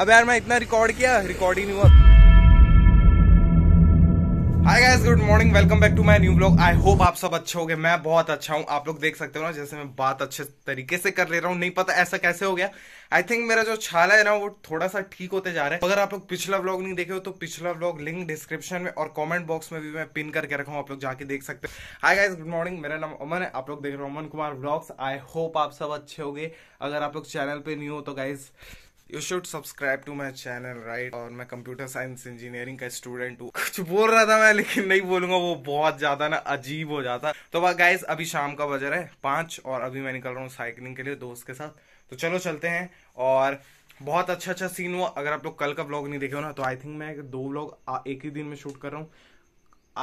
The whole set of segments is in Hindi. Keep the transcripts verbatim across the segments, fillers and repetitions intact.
अब यार मैं इतना रिकॉर्ड किया, रिकॉर्ड ही नहीं हुआ। Hi guys, good morning, welcome back to my new blog. I hope आप सब अच्छे होंगे, मैं बहुत अच्छा हूँ। आप लोग देख सकते हो ना जैसे मैं बात अच्छे तरीके से कर ले रहा हूँ, नहीं पता ऐसा कैसे हो गया। आई थिंक मेरा जो छाला है ना वो थोड़ा सा ठीक होते जा रहा है। अगर आप लोग पिछला व्लॉग नहीं देखे हो तो पिछला व्लॉग लिंक डिस्क्रिप्शन में और कमेंट बॉक्स में भी मैं पिन करके रखा हूँ, आप लोग जाके देख सकते हो। हाय गाइस, गुड मॉर्निंग, मेरा नाम अमन है, आप लोग देख रहे हो Aman Kumar vlogs. I hope आप सब अच्छे होंगे। अगर आप लोग चैनल पे न्यू हो तो guys You should subscribe to my channel, right? और मैं कंप्यूटर साइंस इंजीनियरिंग का स्टूडेंट हूँ। कुछ बोल रहा था मैं लेकिन नहीं बोलूंगा, वो बहुत ज्यादा ना अजीब हो जाता। तो भाई गाइज अभी शाम का बज रहा है पाँच और अभी मैं निकल रहा हूँ साइकिलिंग के लिए दोस्त के साथ, तो चलो चलते हैं। और बहुत अच्छा अच्छा सीन हुआ। अगर आप लोग कल का व्लॉग नहीं देखे हो ना तो आई थिंक मैं दो व्लॉग एक ही दिन में शूट कर रहा हूँ।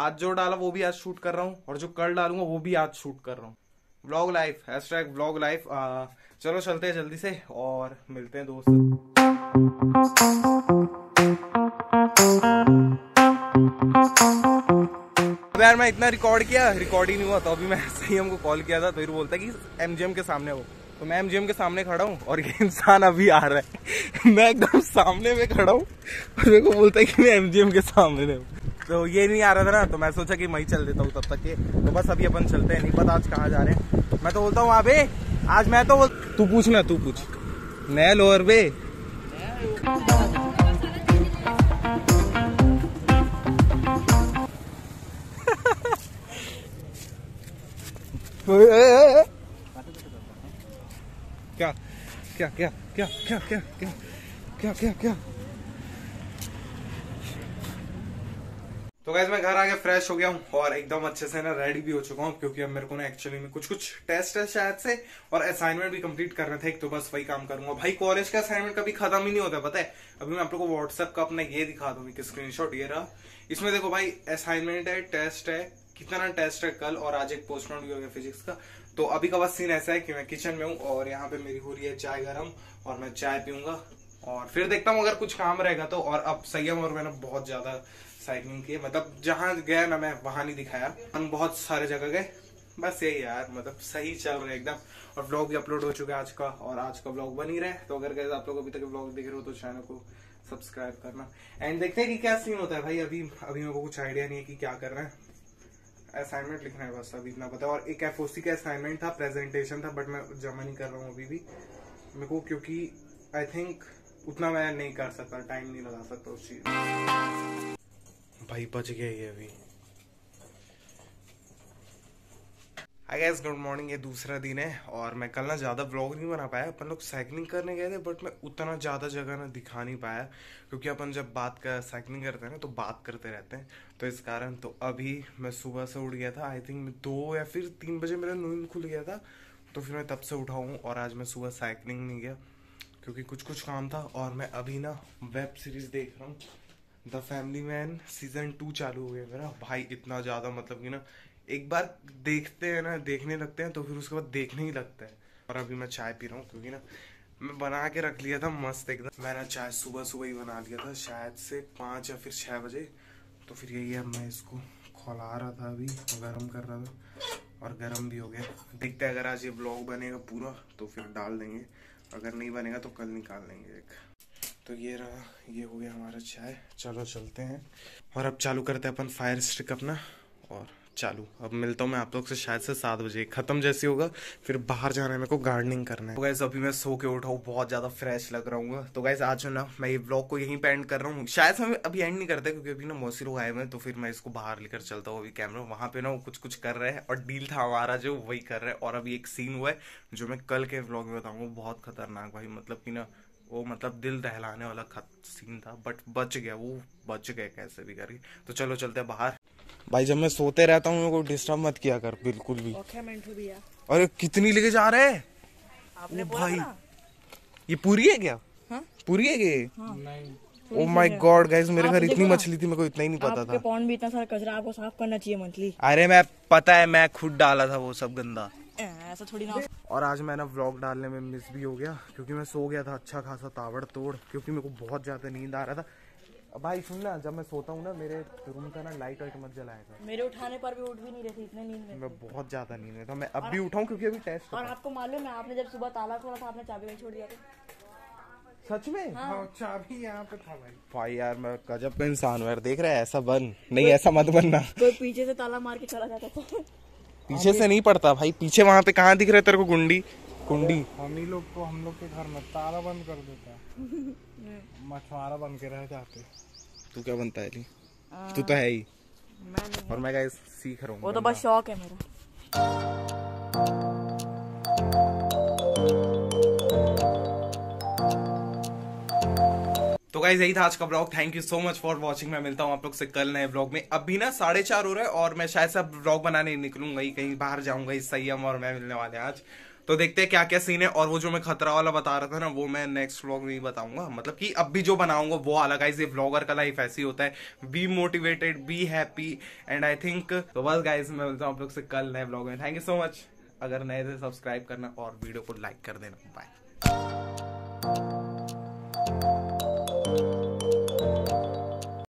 आज जो डाला वो भी आज शूट कर रहा हूँ और जो कल डालूंगा वो भी आज शूट कर रहा हूँ। Vlog life, hashtag vlog life. चलो चलते हैं जल्दी से और मिलते हैं दोस्त। अब यार मैं इतना रिकॉर्ड किया, रिकॉर्ड ही नहीं हुआ। तो अभी मैं ऐसे ही हमको कॉल किया था तो फिर बोलता है कि एमजीएम के सामने हो, तो मैं एमजीएम के सामने खड़ा हूँ और ये इंसान अभी आ रहा है। मैं एकदम सामने में खड़ा हूँ और मेरे को बोलता है कि मैं एमजीएम के सामने हूँ। तो ये नहीं आ रहा था ना तो मैं सोचा कि मैं ही चल देता हूँ तब तक के। तो बस अभी अपन चलते हैं, नहीं पता आज कहाँ जा रहे हैं। मैं तो बोलता हूँ अबे आज मैं तो तू पूछ ना, तू पूछ नया लोअर बे। क्या क्या क्या क्या क्या क्या क्या क्या क्या क्या तो गाइस मैं घर आके फ्रेश हो गया हूँ और एकदम अच्छे से ना रेडी भी हो चुका हूँ, क्योंकि अब मेरे को ना एक्चुअली में कुछ कुछ टेस्ट है शायद से और असाइनमेंट भी कंप्लीट करने थे, तो बस वही काम करूंगा। भाई कॉलेज का असाइनमेंट कभी खत्म ही नहीं होता पता है। अभी मैं आप लोगों को व्हाट्सएप का अपना ये दिखा दूंगी कि स्क्रीनशॉट ये रहा, इसमें देखो भाई असाइनमेंट है, टेस्ट है, कितना टेस्ट है कल और आज एक पोस्टपोन भी हो गया फिजिक्स का। तो अभी का बस सीन ऐसा है कि मैं किचन में हूँ और यहाँ पे मेरी हो रही है चाय गर्म और मैं चाय पीऊंगा और फिर देखता हूँ अगर कुछ काम रहेगा तो। और अब संयम और मैंने बहुत ज्यादा साइकिलिंग की, मतलब जहाँ गया ना मैं वहां नहीं दिखाया, हम बहुत सारे जगह गए। बस यही यार, मतलब सही चल रहा है एकदम। और व्लॉग भी अपलोड हो चुका है आज का और आज का व्लॉग बन ही रहा है। तो अगर गए आप लोग अभी तक व्लॉग देख रहे हो तो चैनल को सब्सक्राइब करना एंड देखते हैं कि क्या सीन होता है। भाई अभी अभी मेरे को कुछ आइडिया नहीं है कि क्या करना है। असाइनमेंट लिखना है बस, अभी इतना पता है। और एक एफओसी का असाइनमेंट था, प्रेजेंटेशन था, बट मैं जमा नहीं कर रहा हूँ अभी भी मेरे को, क्योंकि आई थिंक उतना मैं नहीं कर सकता, टाइम नहीं लगा सकता उस चीज। भाई बच गया ये अभी। हाय गाइस, गुड मॉर्निंग, ये दूसरा दिन है और मैं कल ना ज़्यादा व्लॉग नहीं बना पाया। अपन लोग साइकिलिंग करने गए थे बट मैं उतना ज़्यादा जगह ना दिखा नहीं पाया, क्योंकि अपन जब बात कर साइकिलिंग करते हैं ना तो बात करते रहते हैं, तो इस कारण। तो अभी मैं सुबह से उठ गया था, आई थिंक दो या फिर तीन बजे मेरा नींद खुल गया था, तो फिर मैं तब से उठा हूँ। और आज मैं सुबह साइकिलिंग नहीं गया क्योंकि कुछ कुछ काम था। और मैं अभी ना वेब सीरीज़ देख रहा हूँ, the family man season two चालू हो गया मेरा। भाई इतना ज़्यादा, मतलब कि ना एक बार देखते हैं ना, देखने लगते हैं तो फिर उसके बाद देखने ही लगता है। और अभी मैं चाय पी रहा हूँ क्योंकि ना मैं बना के रख लिया था मस्त एकदम। मैंने चाय सुबह सुबह ही बना लिया था शायद से पाँच या फिर छः बजे। तो फिर यही है, मैं इसको खौला रहा था, अभी गर्म कर रहा था और गर्म भी हो गया। देखते हैं अगर आज ये ब्लॉग बनेगा पूरा तो फिर डाल देंगे, अगर नहीं बनेगा तो कल निकाल लेंगे एक। तो ये रहा, ये हो गया हमारा चाय, चलो चलते हैं। और अब चालू करते हैं अपन फायर स्टिक अपना और चालू। अब मिलता हूँ मैं आप लोग से शायद से सात बजे, खत्म जैसे होगा फिर बाहर जाना है, मेरे को गार्डनिंग करना है। तो गाइस अभी मैं सो के उठा हूँ, बहुत ज़्यादा फ्रेश लग रहा हूँ। तो गाइस आज ना मैं ये व्लॉग को यहीं पे एंड कर रहा हूँ, शायद हम अभी एंड नहीं करते क्योंकि अभी ना मौसी लोग आए हुए हैं, तो फिर मैं इसको बाहर लेकर चलता हूँ। अभी कैमरा वहाँ पे ना वो कुछ कुछ कर रहे हैं और डील था हमारा जो वही कर रहे हैं। और अभी एक सीन हुआ है जो मैं कल के व्लॉग में बताऊँगा, बहुत खतरनाक भाई, मतलब कि ना वो मतलब दिल दहलाने वाला सीन था, बट बच गया, वो बच गया कैसे भी करके। तो चलो चलते हैं बाहर। भाई जब मैं सोते रहता हूँ मेरे को डिस्टर्ब मत किया कर बिल्कुल भी। ओके मिंटू भैया, अरे कितनी लेके जा रहे हैं आपने बोला ना? ये पूरी है क्या? हाँ? पूरी है क्या? हाँ। नहीं। ओ माय गॉड गाइस, मेरे घर इतनी मछली थी, मेरे को इतना ही नहीं पता था। पॉन्ड में इतना सारा कचरा, आपको साफ करना चाहिए मंथली। अरे मैं पता है, मैं खुद डाला था वो सब गंदा, ऐसा थोड़ी ना। और आज मैं ना व्लॉग डालने में मिस भी हो गया क्योंकि मैं सो गया था अच्छा खासा ताबड़ तोड़, क्योंकि मेरे को बहुत ज्यादा नींद आ रहा था। भाई सुन ना, जब मैं सोता हूँ ना मेरे रूम का ना लाइट वाइट मत जलाएगा। मेरे उठाने पर भी उठ भी नहीं रही थी, इतने नींद में, मैं बहुत ज्यादा नींद में था। मैं अब भी उठाऊँ क्योंकि अभी टेस्ट। और आपको मालूम है आपने जब सुबह ताला खोला था आपने चाबी में छोड़ दिया था। सच में? हाँ, चाबी यहाँ पे था भाई। भाई यार मैं गजब का इंसान हूँ यार, देख रहा है ऐसा बन नहीं, ऐसा मत बनना। कोई पीछे से ताला मार के चला जाता था। पीछे से नहीं पड़ता भाई, पीछे वहाँ पे कहाँ दिख रहा है तेरे को गुंडी कुंडी? हम ही लोग तो हम लोग के घर में ताला बंद कर देता है, मछुआरा बन के रह जाते। तू क्या बनता है? तू तो है ही। मैं और मैं गाइस सीख रहा हूँ, वो तो बस शौक है मेरा। तो गाइज यही था आज का blog, thank you so much for watching. मैं मिलता हूँ आप लोग से कल नए ब्लॉग में। अभी ना साढ़े चार हो रहा है और मैं शायद से अब ब्लॉग बनाने निकलूंगा ही, कहीं बाहर जाऊंगा ही। सय्यम और मैं मिलने वाले हैं आज, तो देखते हैं क्या क्या सीन है। और वो जो मैं खतरा वाला बता रहा था ना, वो मैं नेक्स्ट व्लॉग में बताऊंगा, मतलब कि अब भी जो बनाऊंगा वो अलग। गाइज ये ब्लॉगर का लाइफ ऐसी होता है, be motivated, be happy and I think. तो बस गाइज मैं मिलता हूँ आप लोग से कल नए ब्लॉग में, थैंक यू सो मच। अगर नए थे सब्सक्राइब करना और वीडियो को लाइक कर देना। बाय। Thank you.